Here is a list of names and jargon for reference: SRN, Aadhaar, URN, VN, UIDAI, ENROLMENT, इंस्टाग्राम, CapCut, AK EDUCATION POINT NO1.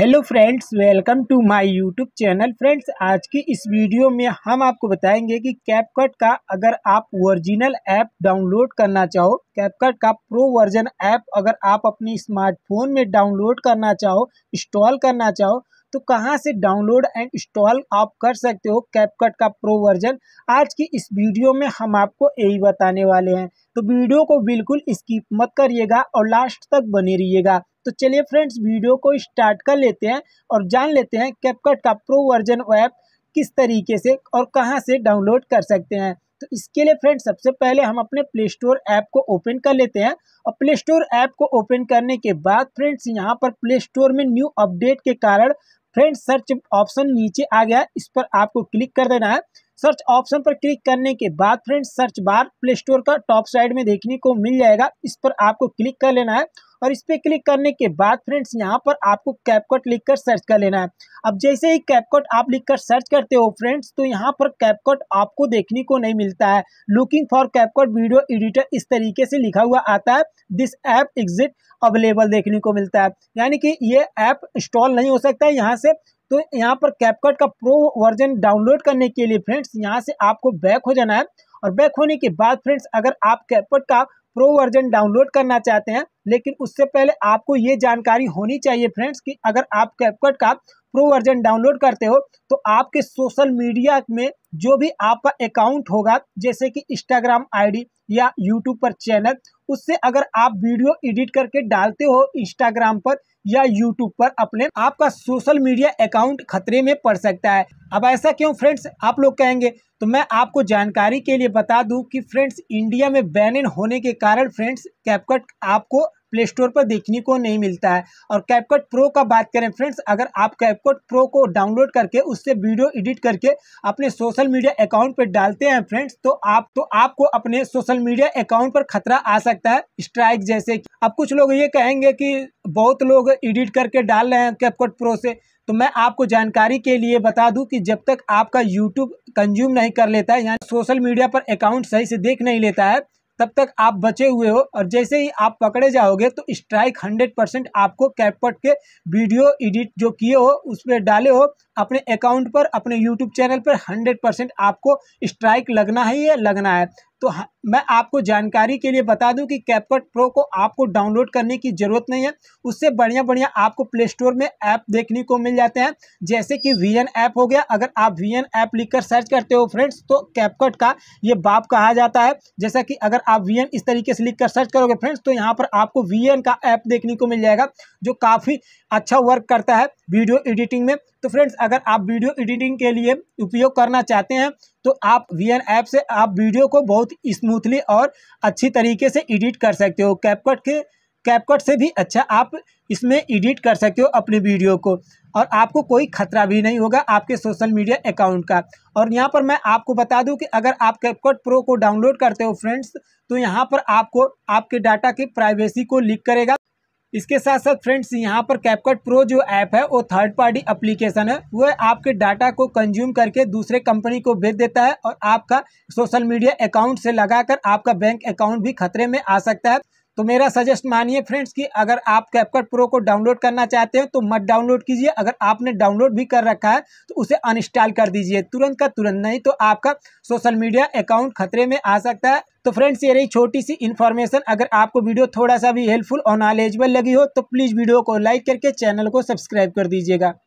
Hello friends, welcome to my YouTube channel. Friends, आज की इस वीडियो में हम आपको बताएंगे कि कैपकट का अगर आप ओरिजिनल ऐप डाउनलोड करना चाहो, कैपकट का प्रो वर्जन ऐप अगर आप अपने स्मार्टफोन में डाउनलोड करना चाहो, इंस्टॉल करना चाहो, तो कहां से डाउनलोड एंड इंस्टॉल आप कर सकते हो कैपकट का प्रो वर्जन। आज की इस वीडियो में हम आपको यही बताने वाले हैं, तो वीडियो को बिल्कुल स्किप मत करिएगा और लास्ट तक बने रहिएगा। तो चलिए फ्रेंड्स, वीडियो को स्टार्ट कर लेते हैं और जान लेते हैं कैपकट का प्रो वर्जन ऐप किस तरीके से और कहां से डाउनलोड कर सकते हैं। तो इसके लिए फ्रेंड्स, सबसे पहले हम अपने प्ले स्टोर ऐप को ओपन कर लेते हैं और प्ले स्टोर ऐप को ओपन करने के बाद फ्रेंड्स, यहां पर प्ले स्टोर में न्यू अपडेट के कारण फ्रेंड्स सर्च ऑप्शन नीचे आ गया, इस पर आपको क्लिक कर देना है। सर्च ऑप्शन पर क्लिक करने के बाद friends, search bar play store का टॉप साइड में देखने को मिल जाएगा, इस पर आपको क्लिक कर लेना है। और इस पर क्लिक करने के बाद फ्रेंड्स, यहाँ पर आपको कैपकट लिखकर सर्च कर लेना है। अब जैसे ही कैपकट आप लिखकर सर्च करते हो फ्रेंड्स, तो यहाँ पर कैपकट आपको देखने को नहीं मिलता है। Looking for CapCut video editor इस तरीके से लिखा हुआ आता है। दिस ऐप एग्जिट अवेलेबल देखने को मिलता है, यानी कि ये ऐप इंस्टॉल नहीं हो सकता है यहाँ से। तो यहाँ पर कैपकट का प्रो वर्जन डाउनलोड करने के लिए फ्रेंड्स, यहाँ से आपको बैक हो जाना है। और बैक होने के बाद फ्रेंड्स, अगर आप कैपकट का प्रो वर्जन डाउनलोड करना चाहते हैं, लेकिन उससे पहले आपको ये जानकारी होनी चाहिए फ्रेंड्स कि अगर आप कैपकट का प्रो वर्जन डाउनलोड करते हो तो आपके सोशल मीडिया में जो भी आपका अकाउंट होगा, जैसे कि इंस्टाग्राम आईडी या यूट्यूब पर चैनल, उससे अगर आप वीडियो एडिट करके डालते हो इंस्टाग्राम पर या यूट्यूब पर अपने, आपका सोशल मीडिया अकाउंट खतरे में पड़ सकता है। अब ऐसा क्यों फ्रेंड्स आप लोग कहेंगे, तो मैं आपको जानकारी के लिए बता दूं कि फ्रेंड्स, इंडिया में बैन होने के कारण फ्रेंड्स कैपकट आपको प्ले स्टोर पर देखने को नहीं मिलता है। और कैपकट प्रो का बात करें फ्रेंड्स, अगर आप कैपकट प्रो को डाउनलोड करके उससे वीडियो एडिट करके अपने सोशल मीडिया अकाउंट पर डालते हैं फ्रेंड्स, तो आपको अपने सोशल मीडिया अकाउंट पर खतरा आ सकता है, स्ट्राइक जैसे। अब कुछ लोग ये कहेंगे कि बहुत लोग एडिट करके डाल रहे हैं कैपकट प्रो से, तो मैं आपको जानकारी के लिए बता दूं कि जब तक आपका यूट्यूब कंज्यूम नहीं कर लेता है, यानी सोशल मीडिया पर अकाउंट सही से देख नहीं लेता है, तब तक आप बचे हुए हो। और जैसे ही आप पकड़े जाओगे तो स्ट्राइक 100% आपको कैपकट के वीडियो एडिट जो किए हो, उस पर डाले हो अपने अकाउंट पर, अपने यूट्यूब चैनल पर 100% आपको स्ट्राइक लगना ही है, लगना है। तो मैं आपको जानकारी के लिए बता दूं कि कैपकट प्रो को आपको डाउनलोड करने की ज़रूरत नहीं है, उससे बढ़िया बढ़िया आपको प्ले स्टोर में ऐप देखने को मिल जाते हैं, जैसे कि VN ऐप हो गया। अगर आप VN ऐप लिखकर सर्च करते हो फ्रेंड्स, तो कैपकट का ये बाप कहा जाता है। जैसा कि अगर आप VN इस तरीके से लिखकर सर्च करोगे फ्रेंड्स, तो यहाँ पर आपको VN का ऐप देखने को मिल जाएगा, जो काफ़ी अच्छा वर्क करता है वीडियो एडिटिंग में। तो फ्रेंड्स, अगर आप वीडियो एडिटिंग के लिए उपयोग करना चाहते हैं, तो आप VN ऐप से आप वीडियो को बहुत स्मूथली और अच्छी तरीके से एडिट कर सकते हो। कैपकट से भी अच्छा आप इसमें एडिट कर सकते हो अपने वीडियो को, और आपको कोई खतरा भी नहीं होगा आपके सोशल मीडिया अकाउंट का। और यहाँ पर मैं आपको बता दूं कि अगर आप कैपकट प्रो को डाउनलोड करते हो फ्रेंड्स, तो यहाँ पर आपको आपके डाटा की प्राइवेसी को लीक करेगा। इसके साथ साथ फ्रेंड्स, यहाँ पर कैपकट प्रो जो ऐप है वो थर्ड पार्टी एप्लीकेशन है, वह आपके डाटा को कंज्यूम करके दूसरे कंपनी को बेच देता है, और आपका सोशल मीडिया अकाउंट से लगाकर आपका बैंक अकाउंट भी खतरे में आ सकता है। तो मेरा सजेस्ट मानिए फ्रेंड्स कि अगर आप कैपकट प्रो को डाउनलोड करना चाहते हो तो मत डाउनलोड कीजिए। अगर आपने डाउनलोड भी कर रखा है तो उसे अनइंस्टॉल कर दीजिए तुरंत का तुरंत, नहीं तो आपका सोशल मीडिया अकाउंट खतरे में आ सकता है। तो फ्रेंड्स, ये रही छोटी सी इन्फॉर्मेशन। अगर आपको वीडियो थोड़ा सा भी हेल्पफुल और नॉलेजेबल लगी हो तो प्लीज़ वीडियो को लाइक करके चैनल को सब्सक्राइब कर दीजिएगा।